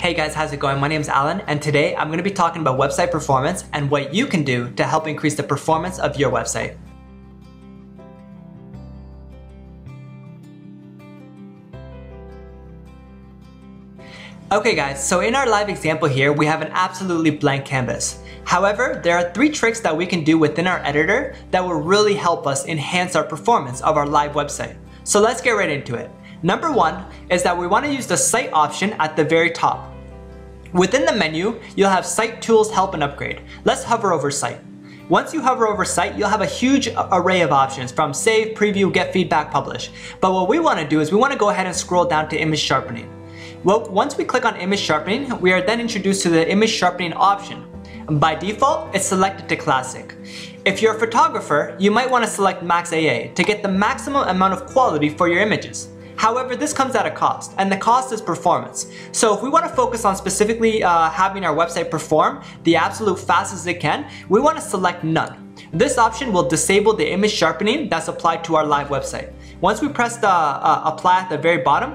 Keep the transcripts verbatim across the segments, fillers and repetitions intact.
Hey guys, how's it going? My name is Alan, and today I'm going to be talking about website performance and what you can do to help increase the performance of your website. Okay guys, so in our live example here, we have an absolutely blank canvas. However, there are three tricks that we can do within our editor that will really help us enhance our performance of our live website. So let's get right into it. Number one is that we want to use the site option at the very top. Within the menu, you'll have Site Tools, Help and Upgrade. Let's hover over Site. Once you hover over Site, you'll have a huge array of options from Save, Preview, Get Feedback, Publish. But what we want to do is we want to go ahead and scroll down to Image Sharpening. Well, once we click on Image Sharpening, we are then introduced to the Image Sharpening option. By default, it's selected to Classic. If you're a photographer, you might want to select Max A A to get the maximum amount of quality for your images. However, this comes at a cost, and the cost is performance. So if we want to focus on specifically uh, having our website perform the absolute fastest it can, we want to select None. This option will disable the image sharpening that's applied to our live website. Once we press the uh, apply at the very bottom,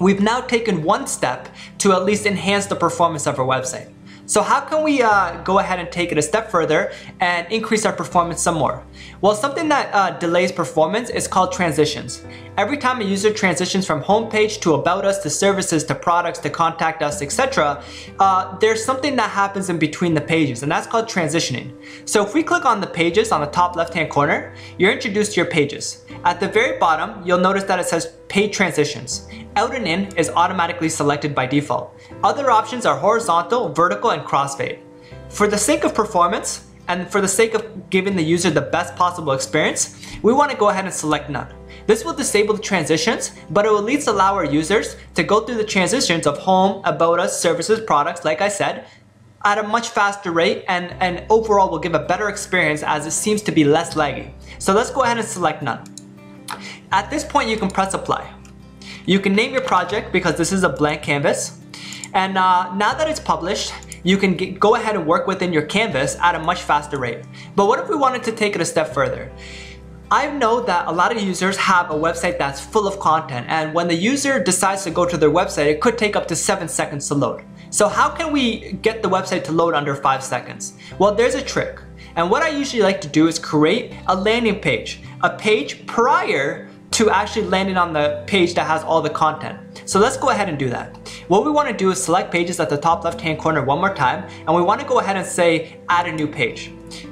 we've now taken one step to at least enhance the performance of our website. So how can we uh, go ahead and take it a step further and increase our performance some more? Well, something that uh, delays performance is called transitions. Every time a user transitions from homepage to about us to services to products to contact us, et cetera, uh, there's something that happens in between the pages, and that's called transitioning. So if we click on the pages on the top left-hand corner, you're introduced to your pages. At the very bottom, you'll notice that it says Page Transitions. Out and In is automatically selected by default. Other options are horizontal, vertical, and crossfade. For the sake of performance, and for the sake of giving the user the best possible experience, we want to go ahead and select None. This will disable the transitions, but it will at least allow our users to go through the transitions of home, about us, services, products, like I said, at a much faster rate, and, and overall will give a better experience as it seems to be less laggy. So let's go ahead and select None. At this point, you can press Apply. You can name your project because this is a blank canvas. And uh, now that it's published, you can get, go ahead and work within your canvas at a much faster rate. But what if we wanted to take it a step further? I know that a lot of users have a website that's full of content, and when the user decides to go to their website, it could take up to seven seconds to load. So how can we get the website to load under five seconds? Well, there's a trick. And what I usually like to do is create a landing page, a page prior to actually landing on the page that has all the content. So let's go ahead and do that. What we want to do is select Pages at the top left-hand corner one more time, and we want to go ahead and say Add a New Page.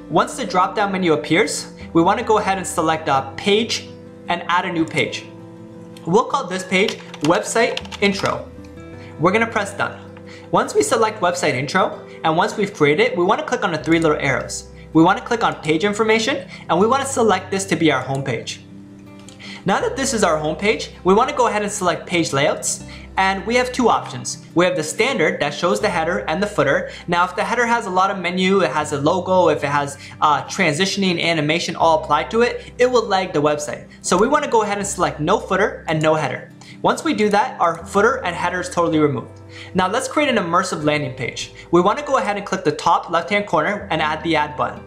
Once the drop-down menu appears, we want to go ahead and select a Page and Add a New Page. We'll call this page Website Intro. We're going to press Done. Once we select Website Intro, and once we've created it, we want to click on the three little arrows. We want to click on Page Information, and we want to select this to be our home page. Now that this is our homepage, we want to go ahead and select Page Layouts, and we have two options. We have the standard that shows the header and the footer. Now if the header has a lot of menu, it has a logo, if it has uh, transitioning animation all applied to it, it will lag the website. So we want to go ahead and select no footer and no header. Once we do that, our footer and header is totally removed. Now let's create an immersive landing page. We want to go ahead and click the top left-hand corner and add the add button.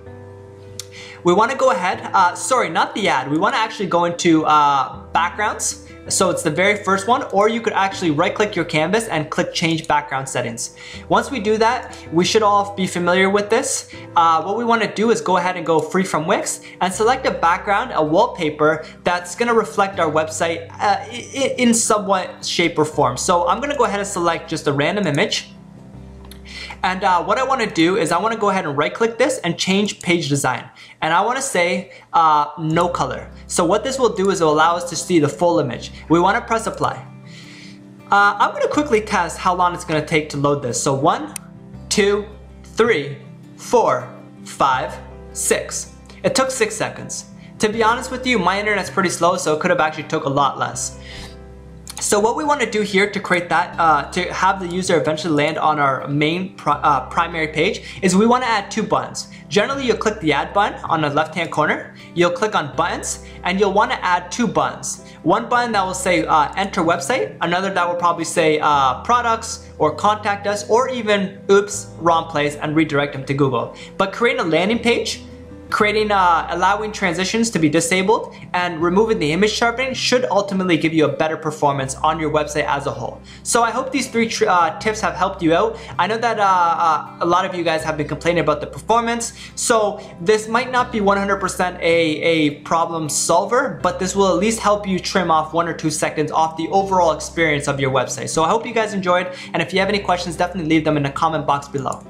We want to go ahead, uh, sorry, not the ad, we want to actually go into uh, backgrounds. So it's the very first one, or you could actually right click your canvas and click Change Background Settings. Once we do that, we should all be familiar with this. Uh, what we want to do is go ahead and go Free from Wix and select a background, a wallpaper that's going to reflect our website uh, in somewhat shape or form. So I'm going to go ahead and select just a random image. And uh, what I want to do is I want to go ahead and right click this and change page design. And I want to say uh, no color. So what this will do is it will allow us to see the full image. We want to press Apply. Uh, I'm going to quickly test how long it's going to take to load this. So one, two, three, four, five, six. It took six seconds. To be honest with you, my internet's pretty slow, so it could have actually took a lot less. So what we want to do here to create that, uh, to have the user eventually land on our main pr uh, primary page is we want to add two buttons. Generally, you'll click the add button on the left-hand corner, you'll click on buttons, and you'll want to add two buttons. One button that will say uh, enter website, another that will probably say uh, products or contact us, or even oops, wrong place, and redirect them to Google. But create a landing page Creating, uh, allowing transitions to be disabled and removing the image sharpening should ultimately give you a better performance on your website as a whole. So I hope these three uh, tips have helped you out. I know that uh, uh, a lot of you guys have been complaining about the performance, so this might not be one hundred percent a, a problem solver, but this will at least help you trim off one or two seconds off the overall experience of your website. So I hope you guys enjoyed, and if you have any questions, definitely leave them in the comment box below.